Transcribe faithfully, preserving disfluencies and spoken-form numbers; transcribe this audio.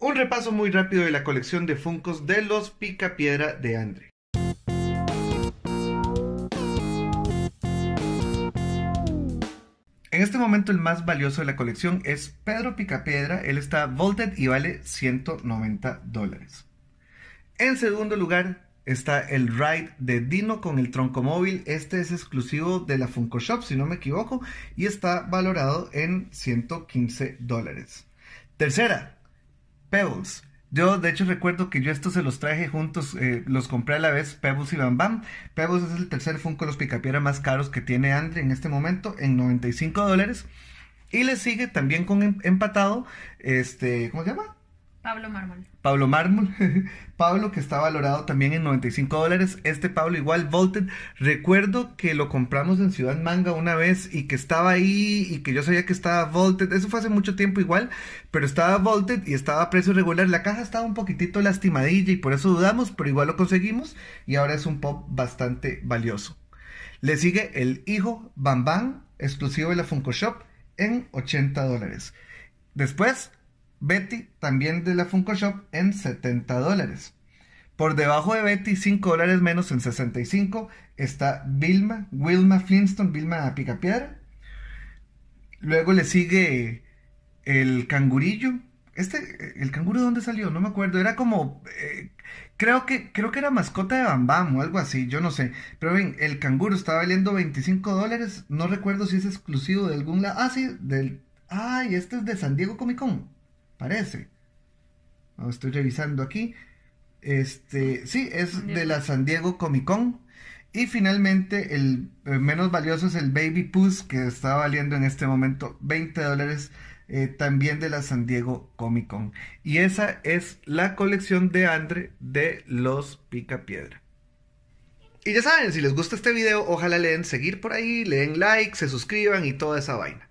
Un repaso muy rápido de la colección de Funkos de los Picapiedra de Andre. En este momento el más valioso de la colección es Pedro Picapiedra, él está vaulted y vale ciento noventa dólares. En segundo lugar está el ride de Dino con el tronco móvil, este es exclusivo de la Funko Shop si no me equivoco y está valorado en ciento quince dólares. Tercera, Pebbles. Yo de hecho recuerdo que yo estos se los traje juntos, eh, los compré a la vez, Pebbles y Bam Bam. Pebbles es el tercer Funko de los Picapiedra más caros que tiene Andre en este momento, en noventa y cinco dólares. Y le sigue también con empatado, este, ¿cómo se llama? Pablo Mármol. Pablo Mármol. Pablo, que está valorado también en noventa y cinco dólares. Este Pablo igual, vaulted. Recuerdo que lo compramos en Ciudad Manga una vez y que estaba ahí y que yo sabía que estaba vaulted. Eso fue hace mucho tiempo igual, pero estaba vaulted y estaba a precio regular. La caja estaba un poquitito lastimadilla y por eso dudamos, pero igual lo conseguimos y ahora es un pop bastante valioso. Le sigue el hijo Bam Bam, exclusivo de la Funko Shop, en ochenta dólares. Después, Betty, también de la Funko Shop, en setenta dólares. Por debajo de Betty, cinco dólares menos, en sesenta y cinco, está Wilma, Wilma Flintstone, Wilma Picapiedra. Luego le sigue el cangurillo. Este, ¿el canguro dónde salió? No me acuerdo. Era como, eh, creo que creo que era mascota de Bam Bam o algo así, yo no sé. Pero ven, el canguro está valiendo veinticinco dólares. No recuerdo si es exclusivo de algún lado. Ah, sí, del... Ay, este es de San Diego Comic-Con. Parece. No, estoy revisando aquí. Este, sí, es de la San Diego Comic-Con. Y finalmente, el, el menos valioso es el Baby Puss, que está valiendo en este momento veinte dólares, eh, también de la San Diego Comic-Con. Y esa es la colección de Andre de los Picapiedra. Y ya saben, si les gusta este video, ojalá le den seguir por ahí, le den like, se suscriban y toda esa vaina.